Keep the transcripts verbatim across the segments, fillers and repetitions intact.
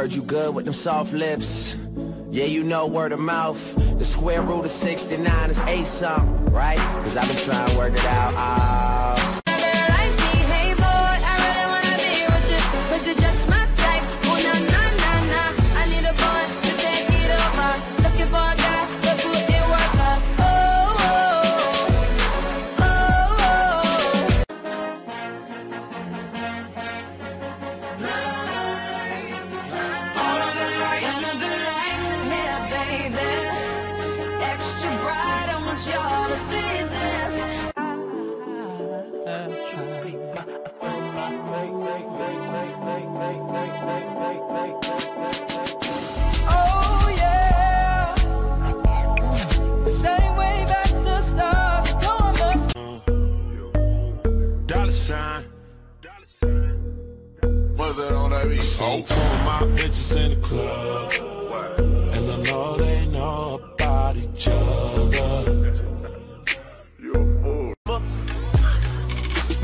heard you good with them soft lips. Yeah, you know word of mouth. The square root of sixty-nine is eight something, right? Cause I've been trying to work it out. Oh. So to my bitches in the club, and I know they know about each other.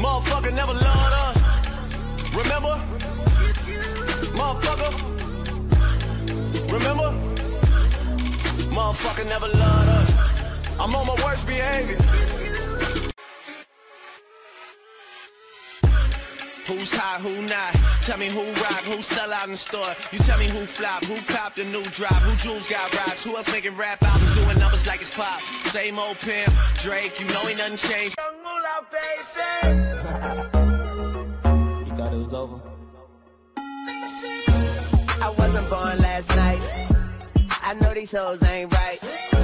Motherfucker never loved us, remember? Motherfucker, remember? Motherfucker never loved us. I'm on my worst behavior. Who's hot, who not? Tell me who rock, who sell out in the store. You tell me who flop, who popped the new drop. Who jewels got rocks, who else making rap albums, doing numbers like it's pop. Same old pimp, Drake, you know he nothing changed. You thought it was over? I wasn't born last night. I know these hoes ain't right.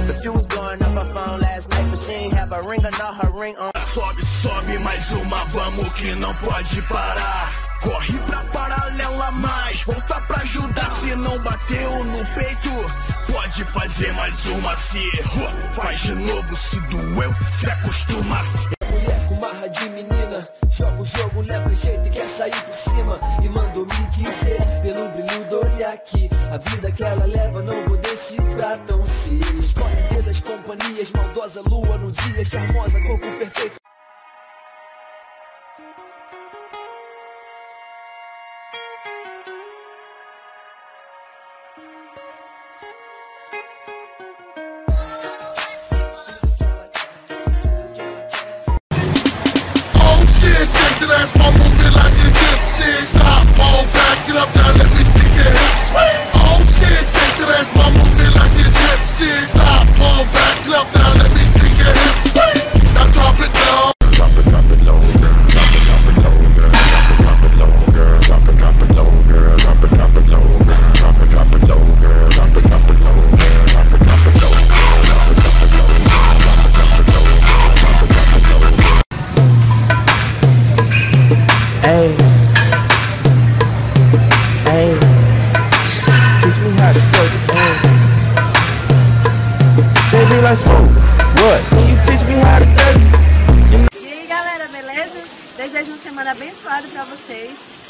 But you was blowing up her phone last night, but she ain't have a ring or not her ring on. Sobe, sobe, mais uma, vamos que não pode parar. Corre pra paralela, mas volta pra ajudar. Se não bateu no peito, pode fazer mais uma. Se errou, faz de novo. Se doeu, se acostuma. Mulher com marra de menina, joga o jogo, leva o jeito e quer sair por cima. E mandou me dizer, pelo brilho do olhar que a vida que ela leva não vou decifrar tão cedo. Escolhe delas companhias, maldosa lua no dia, charmosa, corpo perfeito.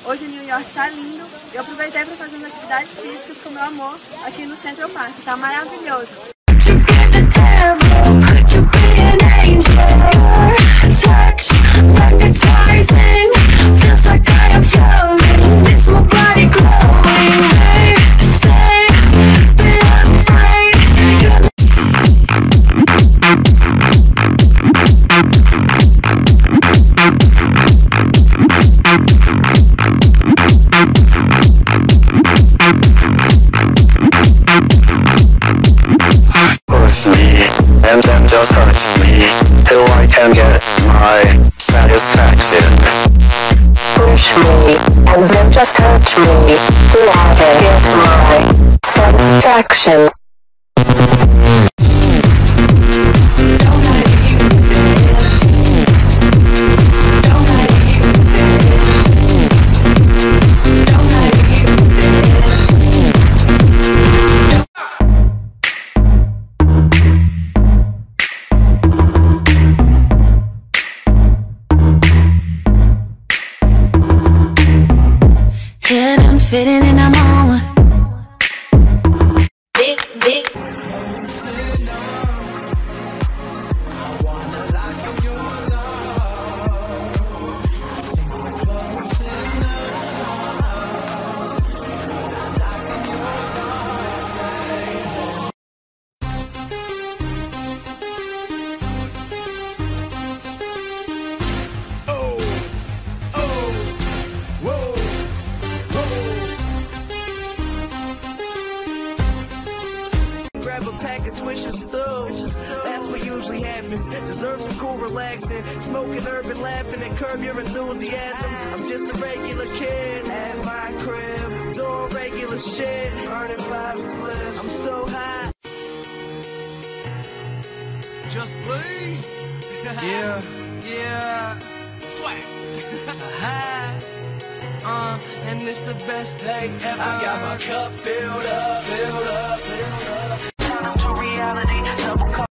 Hoje New York tá lindo, eu aproveitei para fazer umas atividades físicas com meu amor aqui no Central Park, tá maravilhoso. Just hurts me till I can get my satisfaction. Push me, and then just hurt me till I can get my satisfaction. Fitting in, I'm on one. Big limits. Deserve some cool relaxing, smoking urban laughing and curb your enthusiasm. I'm just a regular kid at my crib, doing regular shit, earning five splits. I'm so high. Just please. Yeah, yeah. Swag. High. Uh, and it's the best day ever. I got my cup filled up, filled up, filled up. To reality, double cup.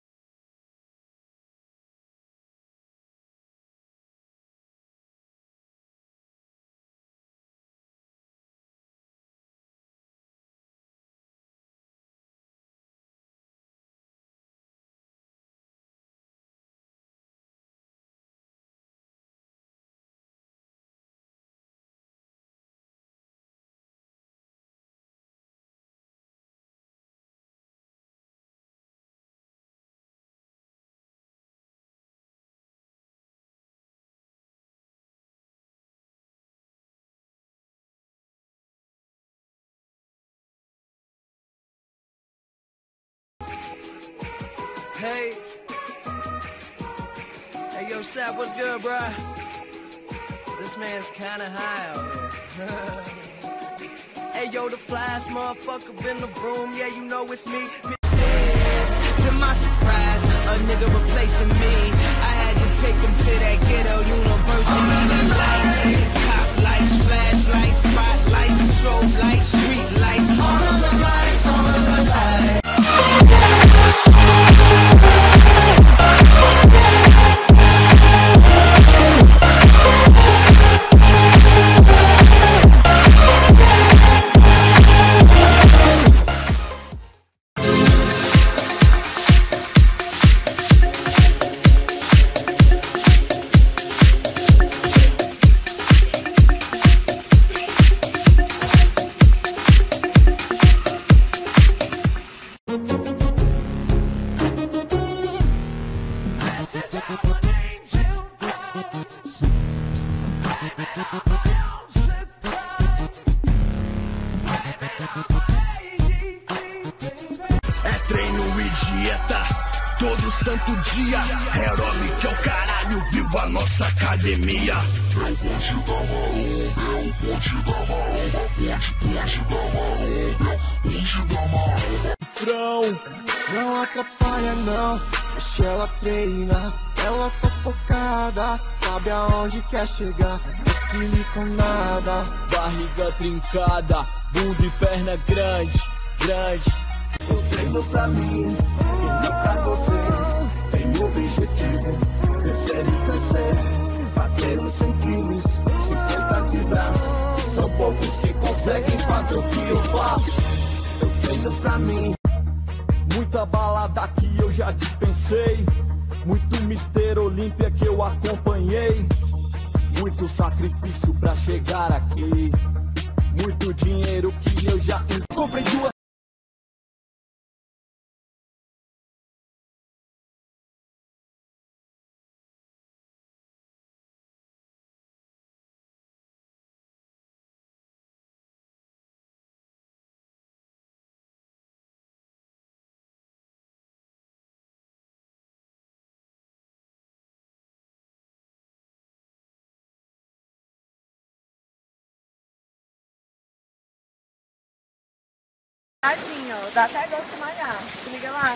Hey, hey, yo, Sap, what's good, bruh? This man's kinda high out here. Hey, yo, the flyest motherfucker in the room, yeah, you know it's me. To my surprise, a nigga replacing me. I had to take him to that ghetto university. Lights, top lights, flashlights, spotlights, strobe lights, street lights. All of the lights, all of the lights. Todo santo dia, aeróbica é o caralho, viva a nossa academia. É o ponte da maromba, é o ponte da maromba, ponte, ponte da maromba, ponte da maromba. Trão, não atrapalha não, deixa ela treinar, ela tá focada, sabe aonde quer chegar. É siliconada, barriga trincada, bunda e perna grande, grande. Eu treino pra mim. Pra você, tem meu objetivo, crescer e crescer, bater os cem quilos, cinquenta de braço, são poucos que conseguem fazer o que eu faço, eu treino pra mim. Muita balada que eu já dispensei, muito Mister Olímpia que eu acompanhei, muito sacrifício pra chegar aqui, muito dinheiro que eu já comprei duas. Tadinho, dá até gosto de malhar, se liga lá.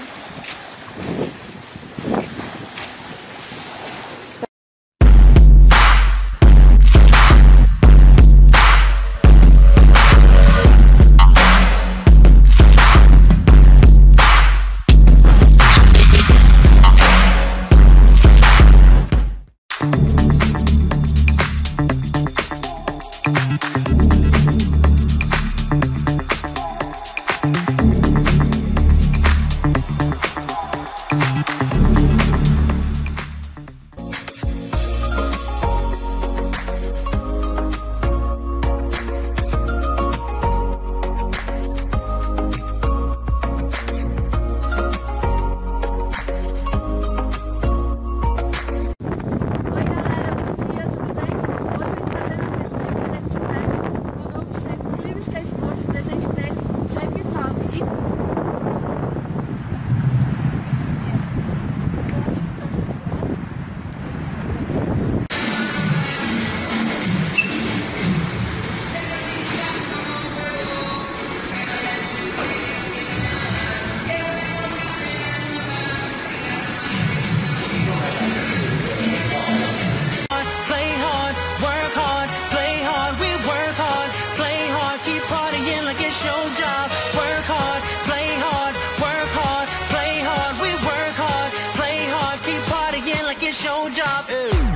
it's your job. Ew.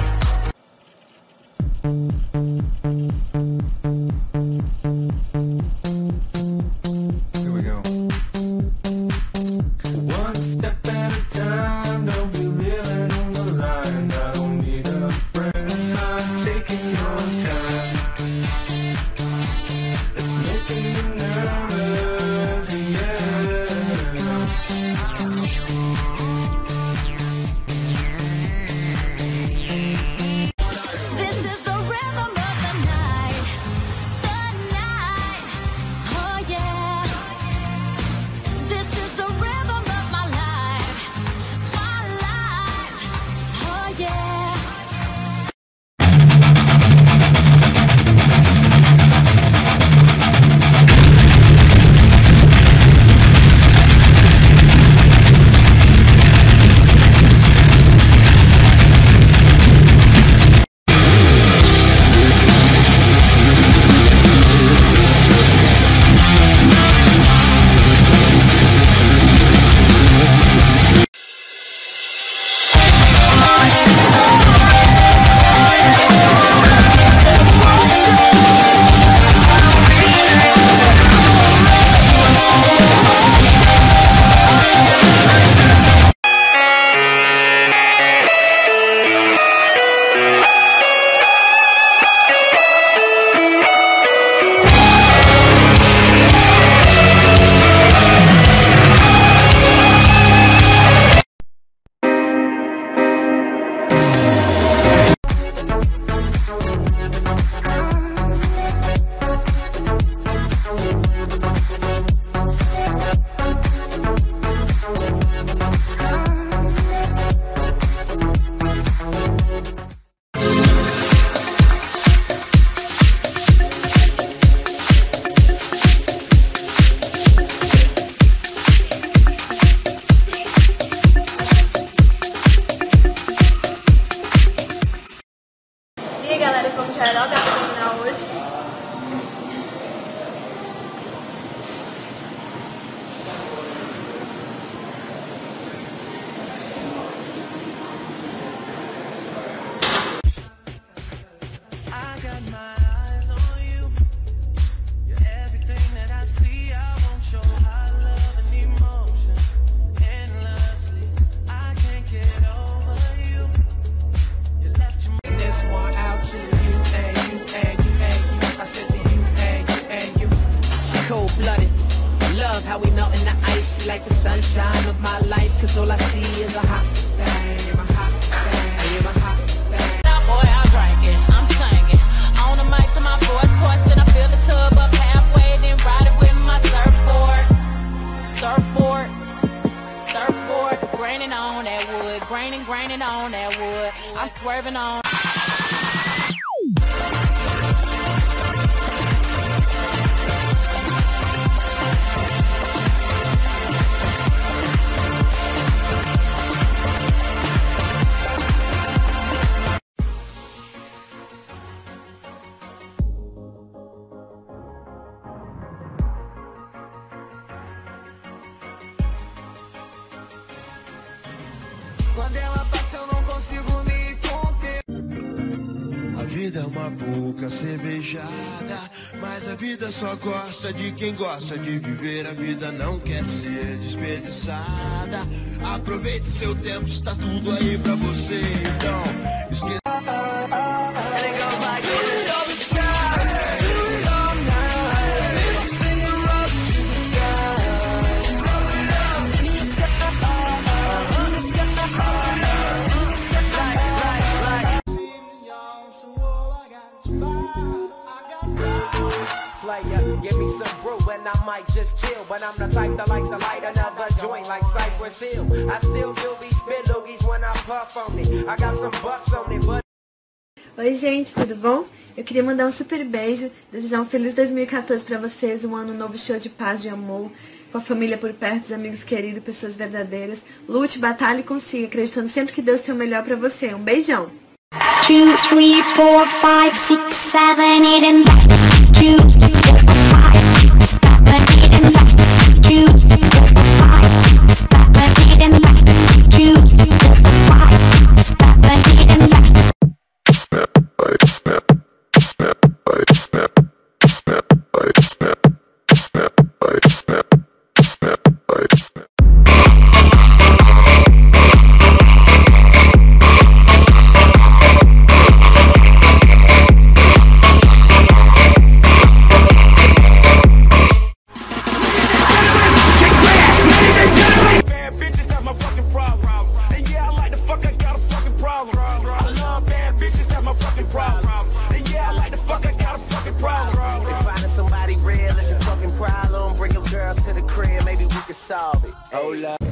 How we melt in the ice like the sunshine of my life, cause all I see is a hot thing, I'm a hot thing, I'm a hot thing. Now boy, I'll drink it, I'm singing on the mic to my boy torch, then I fill the tub up halfway, then ride it with my surfboard. Surfboard, surfboard, graining on that wood, graining, graining on that wood, I'm swerving on. Quando ela passa eu não consigo me conter. A vida é uma boca a ser beijada, mas a vida só gosta de quem gosta de viver. A vida não quer ser desperdiçada. Aproveite seu tempo, está tudo aí pra você. Então, esqueça. Give me some brew and I might just chill, but I'm the type that likes to light another joint like Cypress Hill. I still do be spit loogies when I puff on it. I got some bucks on it, but... Oi gente, tudo bom? Eu queria mandar um super beijo, desejar um feliz dois mil e quatorze pra vocês, um ano novo cheio de paz, de amor, com a família por perto, os amigos queridos, pessoas verdadeiras. Lute, batalhe e consiga, acreditando sempre que Deus tem o melhor pra você. Um beijão! dois, três, quatro, cinco, seis, sete, oito, nove, dez. Stop it, and like you, stop it. Hola.